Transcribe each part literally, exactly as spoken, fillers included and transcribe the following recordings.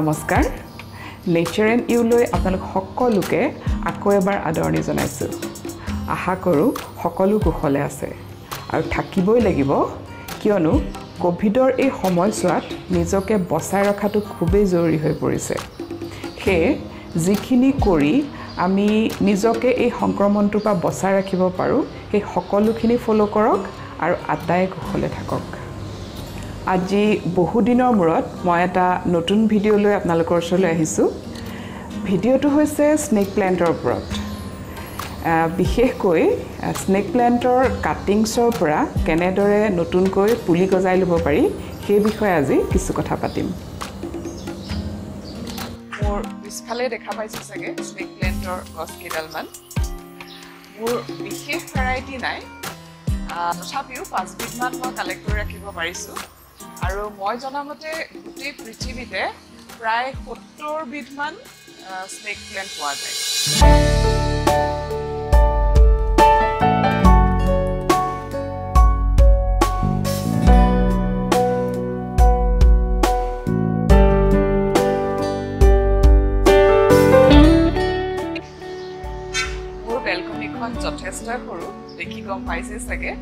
नमस्कार nature and you लो आपन सकोलोके आको एबार आदरणी जानाइछु आशा करूँ सकोलो कुशले आछे आरु थाकिबई लागिब कियनो कोविडर ए समयसोवात निजके बचाई रखाटो खूबेई जरूरी हई परिछे हे जिखिनि करि आमी निजके ए संक्रमणटोर परा बचाई राखिब पारो हे सकोलोखिनि फलो करक आरु आटाय कुशले थाकक। আজি बहुदिनर मूरत मैं एटा नतुन भिडिओ लै आपनालोकर ओसरलै आहिछु। भिडिओटो होइसे स्नेक प्लान्टर ओपरत। बिशेषकै स्नेक प्लान्टर काटिंग्सर परा केनेदरे नतुनकै पुलि गजाइ लुब पारि हे बिषय আজি किछु कथा पातिम। मोर बिसफाले देखा पाइछु सगे स्नेक प्लान्टर गसकेडालमान। मोर बिशेष भेराइटी नाइ। तथापिओ पाँच बिघमान म कालेक्ट करि राखिब पारिछु। और मैं जानते गोटे पृथिवीते प्राय सत्तर विधमान स्नेक प्लान्ट पा जाए। मोर बेलकनीखन जथेष्ट सरू देखि गम पाइसे सगे।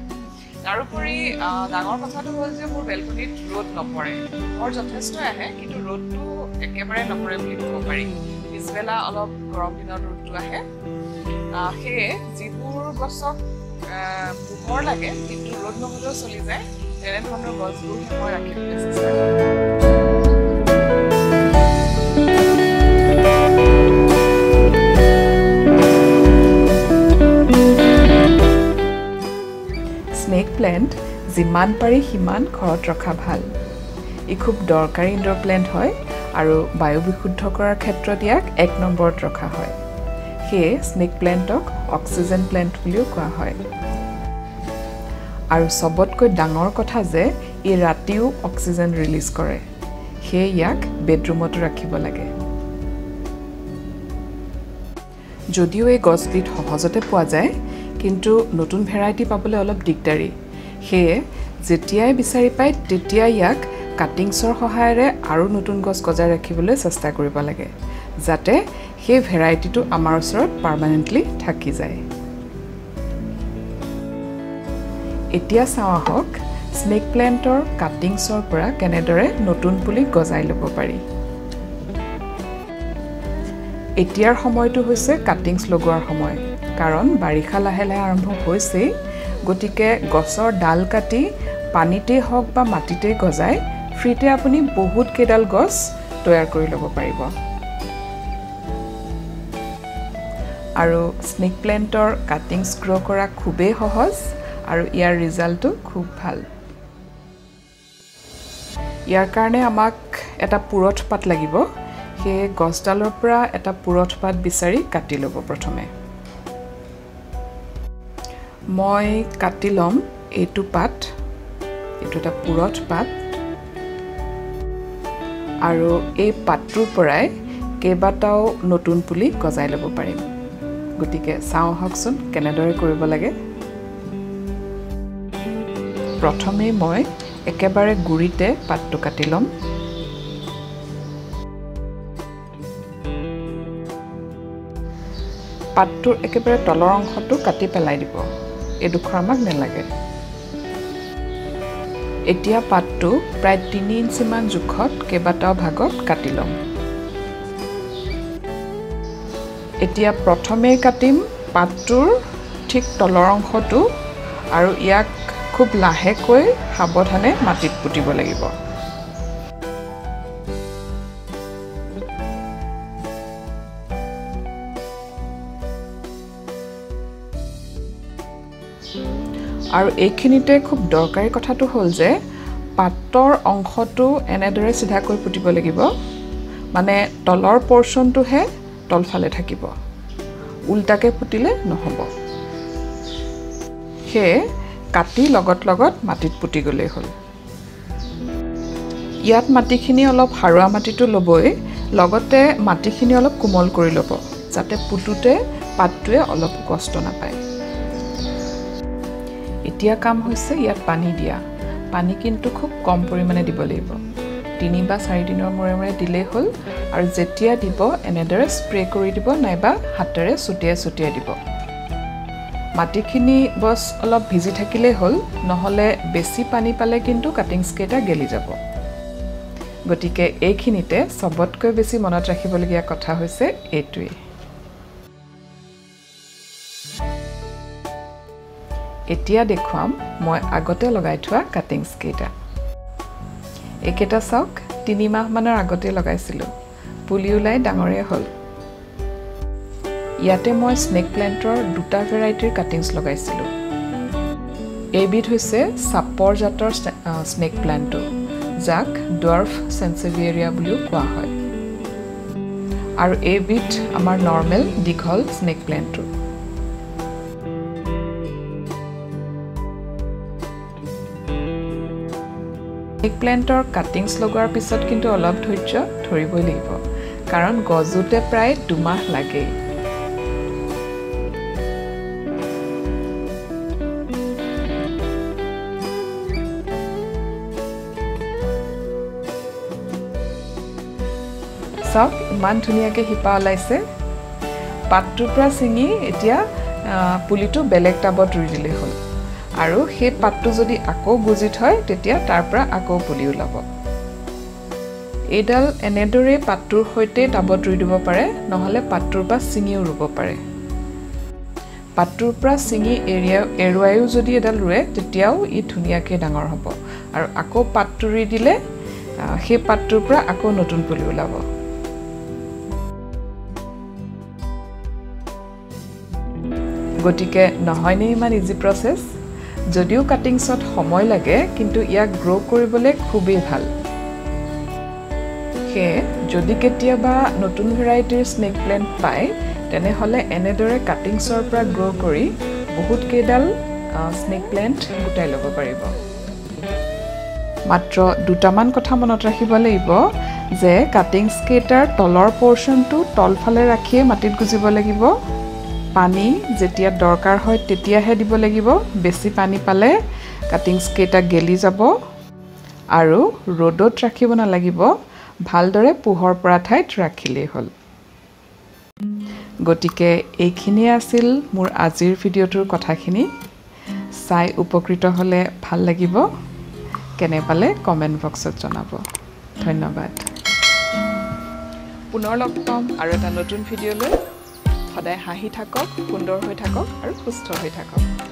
तारोपरि डांगर कथाटो हल जे मोर बेलकनीत रोद नपरे मोर जथेष्ट आए किन्तु रोदटो एकेबारे नपरे बुलि कब पारि। पिछबेला अलप गरम दिन रोदटो आए हे जीबुर गसक पोहर लागे किन्तु रोद नहलेओ चलि जाए तेनेधৰণৰ গছবোৰ মই ৰাখি চেষ্টা কৰোঁ। स्नेक प्लान्ट जिमान पारि हिमान घरत रखा भाल। इ खूब दरकारी इनडोर प्लान्ट है और वायु विशुद्ध करार क्षेत्र इक एक नम्बर रखा है। हे स्नेक प्लान्टक अक्सिजन प्लान्ट बुलिओ कोवा हय। और सबतक डांगर कथा जे इ रातिओ अक्सिजन रिलीज करे हे इक बेडरूमत राखिब लागे। जदिओ ए गछबिध सहजते पोवा जाए किन्तु नतुन भेराइटी पाबले अलप दिगदारी। हेये जेतियाय बिचारि पाय तेतिया याक काटिंग्सर सहायरे आरो नतुन गस गजाय राखिबले चेष्टा करिब लागे जाते हे भेराइटीटो आमार ओसरत पार्मानेंटली थाकि जाय। एतिया सावा हक स्नेक प्लान्टर काटिंग्सर परा केनेदरे नतुन पुलि गजाय लब पारि। एतियार समयटो होइसे काटिंग्स लगुवार समय कारण बारिषा लाहे लाहे आरम्भ होइसे गतिके गसर डाल काटी पानीते हक बा माटीते गजाय फ्रीते आपुनी बहुत केडाल गस तैयार करि लब पारिब। आरो स्नेक प्लान्टर काटिंग्स ग्रो करा खूबेई सहज आरो इयार रिजाल्टो खूब भाल। इयार कारणे आमाक एटा पुरठ पात लागिब। हे गसडालर परा एटा पुरठ पात बिचारि काटि लब। प्रथमे मैं काटि लम एटु पात एटुटा पुरठ पात आरो ए पातटुर पराय केबाटाओ नतुन पुलि गजाय लब पारिम। गतिके साओ हकसुन केनेदरे करिब लागे। प्रथमे मैं एकेबारे गुरिते पातटु काटि लम। पातटुर एकेबारे तलर अंशटो काटि पेलाय दिब। ए दुखर आमाक नेलागे। एतिया पातटो प्राय तीन इंची मान जुखत केबाटाओ भागत काटि लम। एतिया प्रथमे काटिम पातटुर ठीक तलर अंशटो आरो इयाक खूब लाहेকৈ সাৱধানে মাটিত পুতিব লাগিব। और এইখিনিতে खूब দরকারি কথাটো হল যে পাতৰ অংশটো এনেদৰে সিধাকৈ পুতিব লাগিব মানে তলৰ পৰ্চনটোহে তলফালে থাকিব উল্টাকে পুতিলে নহব। হে কাটি লগত লগত মাটিত পুতি গলে হল। ইয়াত মাটিখিনি অলপ হাৰুৱা মাটিটো লবই লগতে মাটিখিনি অলপ কোমল কৰি লব যাতে পুতুতে পাতটোৱে অলপ কষ্ট নাপায়। इतिया काम होइसे यात पानी दिया। पानी किन्तु खूब कम परिमाणे दिब লাগিব। तीन बा चारि दिनर मोरे मोरे दिले होल आरो जेतिया दिबो एनेदरे स्प्रे करि दिबो नाइबा हातरे सुटिया सुटिया दिबो। माटिखिनि बस अलप भिजि थाकिले होल, नहले बेसी पानी पाले किन्तु काटिंग्स केटा गेलि जाबो। गतिके एखिनिते सबतकै बेसी मनत राखिबलगिया कथा होइसे एटुए। एतिया देखुवाम मैं आगते लगाइ थुआ काटिंग्स केटा। एकेटा साउक तीन माह मानर आगते लगाइसिलो, पुलि उलाइ डांगरे हल। याते मैं स्नेक प्लांटर दुटा भेराइटिर काटिंग्स लगाइसिलो। एबिध होइसे सापर जातर स्नेक प्लांट जाक डवार्फ सेन्सेवियरिया बुलियो कोवा हय आरो एबिध आमार नर्मेल दीघल स्नेक प्लांट। स्नेक प्लांटर काटिंग्स लगवार पिছত किन्तु अलप धैर्य धरिबই লাগিব, कारण गजुते प्राय दुमाह लागे। सब इमान धुनियाके हिपा ओलाइছে, पातটো পৰা ছিঙি এতিয়া পুলিটো বেলেগ টাবত ৰুই দিলে হ'ল। आरो हे पातटो जदि आको गुजित हय तेतिया तार परा आको पुलि उलाब। एडाल एनेदरे पातटोर होइते टाबत रुइ दिबो पारे, नहले पातटोर पा सिङिउ रुब पारे। पातटोर परा सिङि एरिया एरुवायु जदि एडाल रुए तेतियाउ इ धुनियाके डांगर हब आरो आको पातटुरि दिले हे पातटोर परा आको नतुन पुलि उलाब। गतिके नहयने इमान इजी प्रसेस, जदिও কাটিংছত সময় লাগে কিন্তু ইয়াক গ্রো কৰিবলে খুবই ভাল। হে যদি কেতিয়াবা নতুন ভেৰাইটিৰ স্নেক প্লেন্ট পায় তেনে হলে এনেদৰে কাটিংছৰ পৰা গ্রো কৰি বহুত কেডাল স্নেক প্লেন্ট গুটাই ল'ব পাৰিব। মাত্ৰ দুটামান কথা মনত ৰাখিব লাগিব যে কাটিংছ কেটাৰ তলৰ পৰ্চনটো তলফালে ৰাখি মাটিত গুজিব লাগিব। पानी जेतिया दरकार हय तेतियाहे दिब लागिब, बेसी पानी पाले काटिंग्स केटा गेलि जाब। आरो रोडत राखिब नालागिब, भालदरे पोहर परा ठाइत राखिले हल। गतिके एखिनि आसिल मोर आजिर भिडिअ'टुर कथाखिनि। साइ उपकृत हले ভাল लागिब, केने पाले कमेन्ट बक्सत जनाब। धन्यवाद। पुनर लग पाम आरो एटा नतुन भिडिअ'लै। সদায় হাসি থাকক, সুন্দৰ হৈ থাকক আৰু সুস্থ হৈ থাকক।